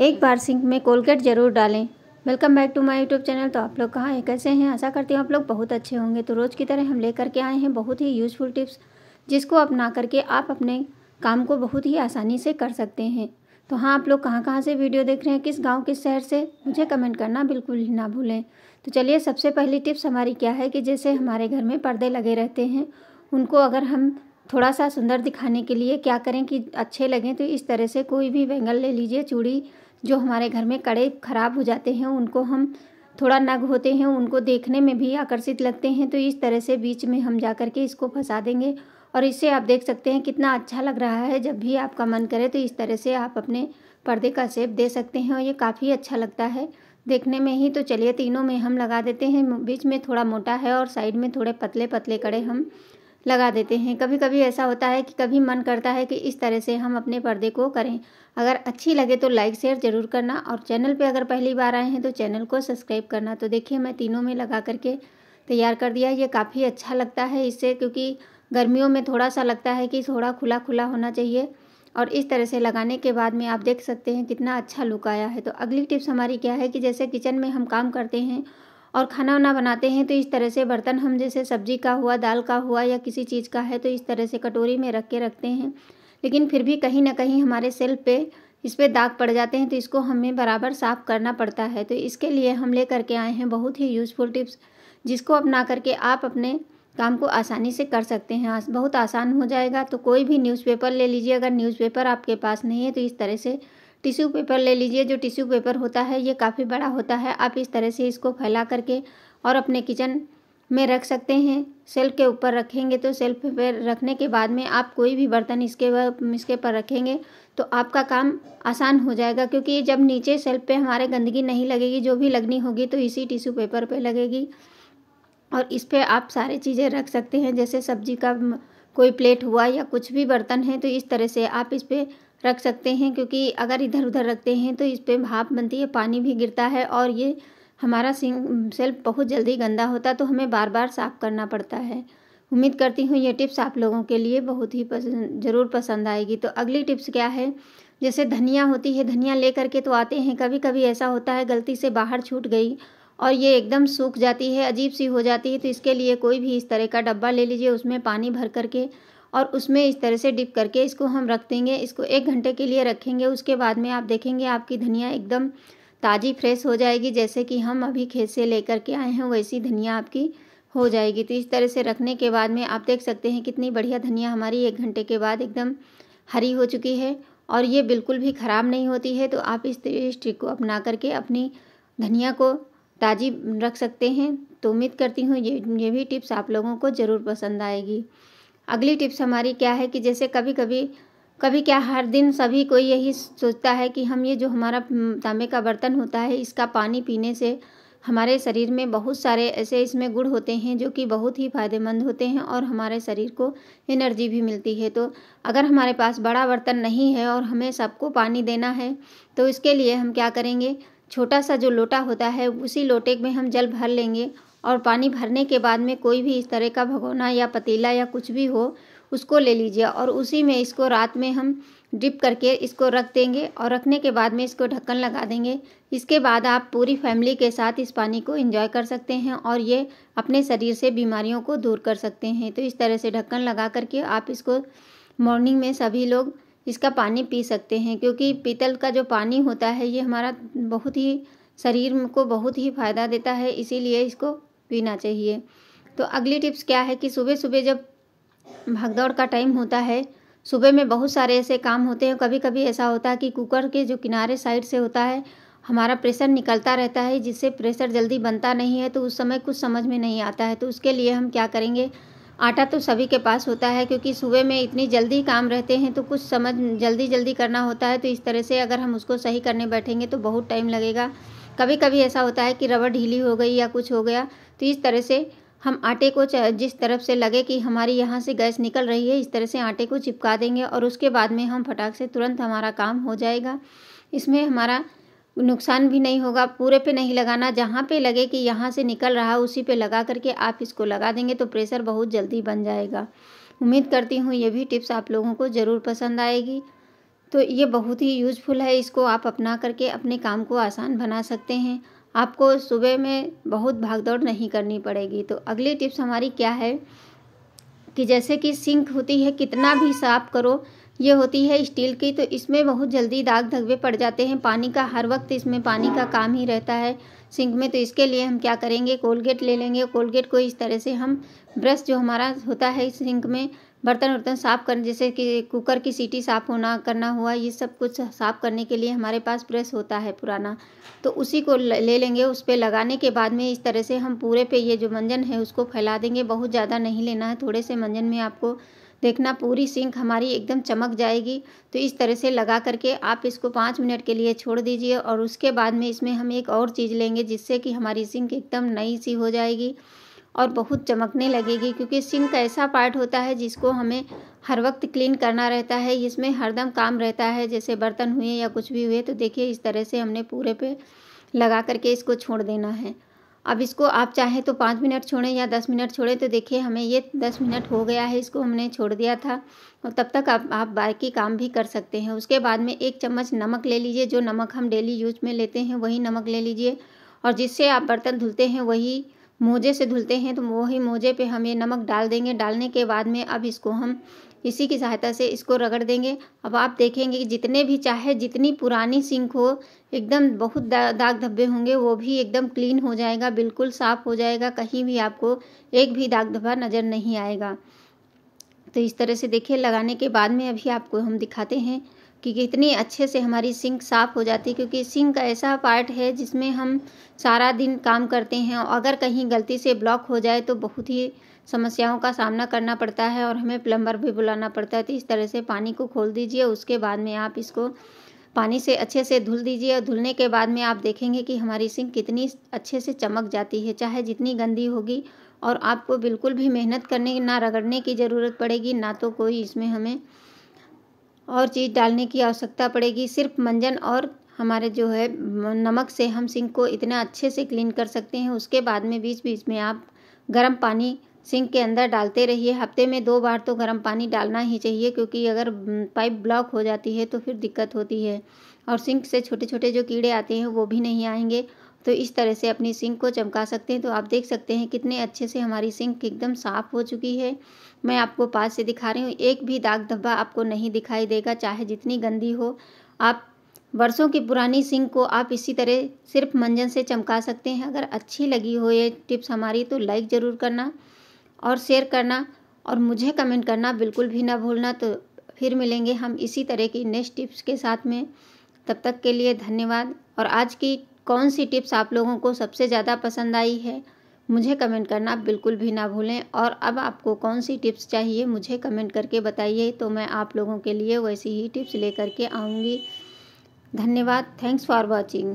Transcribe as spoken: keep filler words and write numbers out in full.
एक बार सिंक में कोलगेट ज़रूर डालें। Welcome back to my YouTube channel. तो आप लोग कहाँ हैं, कैसे हैं? आशा करती हूँ आप लोग बहुत अच्छे होंगे। तो रोज़ की तरह हम लेकर के आए हैं बहुत ही यूज़फुल टिप्स, जिसको अपना करके आप अपने काम को बहुत ही आसानी से कर सकते हैं। तो हाँ, आप लोग कहाँ कहाँ से वीडियो देख रहे हैं, किस गाँव किस शहर से, मुझे कमेंट करना बिल्कुल ना भूलें। तो चलिए, सबसे पहली टिप्स हमारी क्या है कि जैसे हमारे घर में पर्दे लगे रहते हैं, उनको अगर हम थोड़ा सा सुंदर दिखाने के लिए क्या करें कि अच्छे लगें, तो इस तरह से कोई भी बैंगल ले लीजिए, चूड़ी। जो हमारे घर में कड़े ख़राब हो जाते हैं, उनको हम थोड़ा नग होते हैं, उनको देखने में भी आकर्षित लगते हैं, तो इस तरह से बीच में हम जा कर के इसको फंसा देंगे। और इससे आप देख सकते हैं कितना अच्छा लग रहा है। जब भी आपका मन करे तो इस तरह से आप अपने पर्दे का शेप दे सकते हैं और ये काफ़ी अच्छा लगता है देखने में ही। तो चलिए, तीनों में हम लगा देते हैं। बीच में थोड़ा मोटा है और साइड में थोड़े पतले पतले कड़े हम लगा देते हैं। कभी कभी ऐसा होता है कि कभी मन करता है कि इस तरह से हम अपने पर्दे को करें। अगर अच्छी लगे तो लाइक शेयर ज़रूर करना, और चैनल पे अगर पहली बार आए हैं तो चैनल को सब्सक्राइब करना। तो देखिए, मैं तीनों में लगा करके तैयार कर दिया। ये काफ़ी अच्छा लगता है इससे, क्योंकि गर्मियों में थोड़ा सा लगता है कि थोड़ा खुला खुला होना चाहिए। और इस तरह से लगाने के बाद में आप देख सकते हैं कितना अच्छा लुक आया है। तो अगली टिप्स हमारी क्या है कि जैसे किचन में हम काम करते हैं और खाना वाना बनाते हैं, तो इस तरह से बर्तन हम जैसे सब्जी का हुआ, दाल का हुआ, या किसी चीज़ का है, तो इस तरह से कटोरी में रख के रखते हैं। लेकिन फिर भी कहीं ना कहीं हमारे सेल्फ पे इस पे दाग पड़ जाते हैं, तो इसको हमें बराबर साफ़ करना पड़ता है। तो इसके लिए हम ले करके आए हैं बहुत ही यूज़फुल टिप्स, जिसको अपना करके आप अपने काम को आसानी से कर सकते हैं। बहुत आसान हो जाएगा। तो कोई भी न्यूज़पेपर ले लीजिए। अगर न्यूज़पेपर आपके पास नहीं है तो इस तरह से टिश्यू पेपर ले लीजिए। जो टिश्यू पेपर होता है ये काफ़ी बड़ा होता है। आप इस तरह से इसको फैला करके और अपने किचन में रख सकते हैं। सेल्फ के ऊपर रखेंगे तो सेल्फ पे रखने के बाद में आप कोई भी बर्तन इसके इसके पर रखेंगे तो आपका काम आसान हो जाएगा, क्योंकि जब नीचे सेल्फ पे हमारे गंदगी नहीं लगेगी। जो भी लगनी होगी तो इसी टिश्यू पेपर पे लगेगी। और इस पर आप सारी चीज़ें रख सकते हैं, जैसे सब्जी का कोई प्लेट हुआ या कुछ भी बर्तन है, तो इस तरह से आप इस पर रख सकते हैं। क्योंकि अगर इधर उधर रखते हैं तो इस पर भाप बनती है, पानी भी गिरता है और ये हमारा सिंक सेल्फ बहुत जल्दी गंदा होता, तो हमें बार बार साफ़ करना पड़ता है। उम्मीद करती हूँ ये टिप्स आप लोगों के लिए बहुत ही पसंद ज़रूर पसंद आएगी। तो अगली टिप्स क्या है, जैसे धनिया होती है, धनिया ले करके तो आते हैं, कभी कभी ऐसा होता है गलती से बाहर छूट गई और ये एकदम सूख जाती है, अजीब सी हो जाती है। तो इसके लिए कोई भी इस तरह का डब्बा ले लीजिए, उसमें पानी भर करके और उसमें इस तरह से डिप करके इसको हम रख देंगे। इसको एक घंटे के लिए रखेंगे। उसके बाद में आप देखेंगे आपकी धनिया एकदम ताज़ी फ्रेश हो जाएगी। जैसे कि हम अभी खेत से लेकर के आए हैं वैसी धनिया आपकी हो जाएगी। तो इस तरह से रखने के बाद में आप देख सकते हैं कितनी बढ़िया धनिया हमारी एक घंटे के बाद एकदम हरी हो चुकी है और ये बिल्कुल भी ख़राब नहीं होती है। तो आप इस ट्रिक को अपना करके अपनी धनिया को ताज़ी रख सकते हैं। तो उम्मीद करती हूँ ये ये भी टिप्स आप लोगों को ज़रूर पसंद आएगी। अगली टिप्स हमारी क्या है कि जैसे कभी कभी कभी क्या हर दिन सभी कोई यही सोचता है कि हम ये जो हमारा तांबे का बर्तन होता है, इसका पानी पीने से हमारे शरीर में बहुत सारे ऐसे इसमें गुण होते हैं जो कि बहुत ही फ़ायदेमंद होते हैं और हमारे शरीर को एनर्जी भी मिलती है। तो अगर हमारे पास बड़ा बर्तन नहीं है और हमें सबको पानी देना है, तो इसके लिए हम क्या करेंगे, छोटा सा जो लोटा होता है उसी लोटे में हम जल भर लेंगे और पानी भरने के बाद में कोई भी इस तरह का भगोना या पतीला या कुछ भी हो उसको ले लीजिए और उसी में इसको रात में हम डिप करके इसको रख देंगे और रखने के बाद में इसको ढक्कन लगा देंगे। इसके बाद आप पूरी फैमिली के साथ इस पानी को एंजॉय कर सकते हैं और ये अपने शरीर से बीमारियों को दूर कर सकते हैं। तो इस तरह से ढक्कन लगा करके आप इसको मॉर्निंग में सभी लोग इसका पानी पी सकते हैं, क्योंकि पीतल का जो पानी होता है ये हमारा बहुत ही शरीर को बहुत ही फ़ायदा देता है, इसीलिए इसको पीना चाहिए। तो अगली टिप्स क्या है कि सुबह सुबह जब भागदौड़ का टाइम होता है, सुबह में बहुत सारे ऐसे काम होते हैं, कभी कभी ऐसा होता है कि कुकर के जो किनारे साइड से होता है हमारा प्रेशर निकलता रहता है, जिससे प्रेशर जल्दी बनता नहीं है, तो उस समय कुछ समझ में नहीं आता है। तो उसके लिए हम क्या करेंगे, आटा तो सभी के पास होता है, क्योंकि सुबह में इतनी जल्दी काम रहते हैं तो कुछ समझ जल्दी जल्दी करना होता है, तो इस तरह से अगर हम उसको सही करने बैठेंगे तो बहुत टाइम लगेगा। कभी कभी ऐसा होता है कि रबड़ ढीली हो गई या कुछ हो गया, तो इस तरह से हम आटे को जिस तरफ से लगे कि हमारी यहाँ से गैस निकल रही है, इस तरह से आटे को चिपका देंगे और उसके बाद में हम फटाक से तुरंत हमारा काम हो जाएगा। इसमें हमारा नुकसान भी नहीं होगा। पूरे पे नहीं लगाना, जहाँ पे लगे कि यहाँ से निकल रहा है उसी पे लगा करके आप इसको लगा देंगे तो प्रेशर बहुत जल्दी बन जाएगा। उम्मीद करती हूँ ये भी टिप्स आप लोगों को ज़रूर पसंद आएगी। तो ये बहुत ही यूज़फुल है। इसको आप अपना करके अपने काम को आसान बना सकते हैं। आपको सुबह में बहुत भागदौड़ नहीं करनी पड़ेगी। तो अगली टिप्स हमारी क्या है कि जैसे कि सिंक होती है, कितना भी साफ करो, ये होती है स्टील की, तो इसमें बहुत जल्दी दाग धब्बे पड़ जाते हैं। पानी का हर वक्त इसमें पानी का काम ही रहता है सिंक में। तो इसके लिए हम क्या करेंगे, कोलगेट ले लेंगे। कोलगेट को इस तरह से हम ब्रश जो हमारा होता है सिंक में बर्तन वर्तन साफ़ कर, जैसे कि कुकर की सीटी साफ़ होना करना हुआ, ये सब कुछ साफ़ करने के लिए हमारे पास ब्रश होता है पुराना, तो उसी को ले लेंगे। उस पर लगाने के बाद में इस तरह से हम पूरे पे ये जो मंजन है उसको फैला देंगे। बहुत ज़्यादा नहीं लेना है, थोड़े से मंजन में आपको देखना पूरी सिंक हमारी एकदम चमक जाएगी। तो इस तरह से लगा करके आप इसको पाँच मिनट के लिए छोड़ दीजिए, और उसके बाद में इसमें हम एक और चीज़ लेंगे जिससे कि हमारी सिंक एकदम नई सी हो जाएगी और बहुत चमकने लगेगी। क्योंकि सिंक ऐसा पार्ट होता है जिसको हमें हर वक्त क्लीन करना रहता है, इसमें हरदम काम रहता है। जैसे बर्तन हुए या कुछ भी हुए, तो देखिए इस तरह से हमने पूरे पे लगा करके इसको छोड़ देना है। अब इसको आप चाहे तो पाँच मिनट छोड़ें या दस मिनट छोड़ें। तो देखिए हमें ये दस मिनट हो गया है, इसको हमने छोड़ दिया था, और तब तक आप आप बाकी काम भी कर सकते हैं। उसके बाद में एक चम्मच नमक ले लीजिए, जो नमक हम डेली यूज में लेते हैं वही नमक ले लीजिए, और जिससे आप बर्तन धुलते हैं वही मोजे से धुलते हैं, तो वही मोजे पे हम ये नमक डाल देंगे। डालने के बाद में अब इसको हम इसी की सहायता से इसको रगड़ देंगे। अब आप देखेंगे कि जितने भी चाहे जितनी पुरानी सिंक हो, एकदम बहुत दाग धब्बे होंगे वो भी एकदम क्लीन हो जाएगा, बिल्कुल साफ़ हो जाएगा, कहीं भी आपको एक भी दाग धब्बा नज़र नहीं आएगा। तो इस तरह से देखिए लगाने के बाद में अभी आपको हम दिखाते हैं कि कितनी अच्छे से हमारी सिंक साफ़ हो जाती है। क्योंकि सिंक का ऐसा पार्ट है जिसमें हम सारा दिन काम करते हैं, और अगर कहीं गलती से ब्लॉक हो जाए तो बहुत ही समस्याओं का सामना करना पड़ता है, और हमें प्लम्बर भी बुलाना पड़ता है। तो इस तरह से पानी को खोल दीजिए, उसके बाद में आप इसको पानी से अच्छे से धुल दीजिए, और धुलने के बाद में आप देखेंगे कि हमारी सिंक कितनी अच्छे से चमक जाती है, चाहे जितनी गंदी होगी। और आपको बिल्कुल भी मेहनत करने की, ना रगड़ने की ज़रूरत पड़ेगी, ना तो कोई इसमें हमें और चीज़ डालने की आवश्यकता पड़ेगी। सिर्फ मंजन और हमारे जो है नमक से हम सिंक को इतना अच्छे से क्लीन कर सकते हैं। उसके बाद में बीच बीच में आप गर्म पानी सिंक के अंदर डालते रहिए। हफ्ते में दो बार तो गर्म पानी डालना ही चाहिए, क्योंकि अगर पाइप ब्लॉक हो जाती है तो फिर दिक्कत होती है, और सिंक से छोटे छोटे जो कीड़े आते हैं वो भी नहीं आएंगे। तो इस तरह से अपनी सिंक को चमका सकते हैं। तो आप देख सकते हैं कितने अच्छे से हमारी सिंक एकदम साफ़ हो चुकी है। मैं आपको पास से दिखा रही हूँ, एक भी दाग धब्बा आपको नहीं दिखाई देगा, चाहे जितनी गंदी हो। आप वर्षों की पुरानी सिंक को आप इसी तरह सिर्फ मंजन से चमका सकते हैं। अगर अच्छी लगी हो ये टिप्स हमारी तो लाइक ज़रूर करना और शेयर करना, और मुझे कमेंट करना बिल्कुल भी ना भूलना। तो फिर मिलेंगे हम इसी तरह की नेक्स्ट टिप्स के साथ में, तब तक के लिए धन्यवाद। और आज की कौन सी टिप्स आप लोगों को सबसे ज़्यादा पसंद आई है मुझे कमेंट करना बिल्कुल भी ना भूलें, और अब आपको कौन सी टिप्स चाहिए मुझे कमेंट करके बताइए, तो मैं आप लोगों के लिए वैसी ही टिप्स लेकर के आऊँगी। धन्यवाद। Thanks for watching.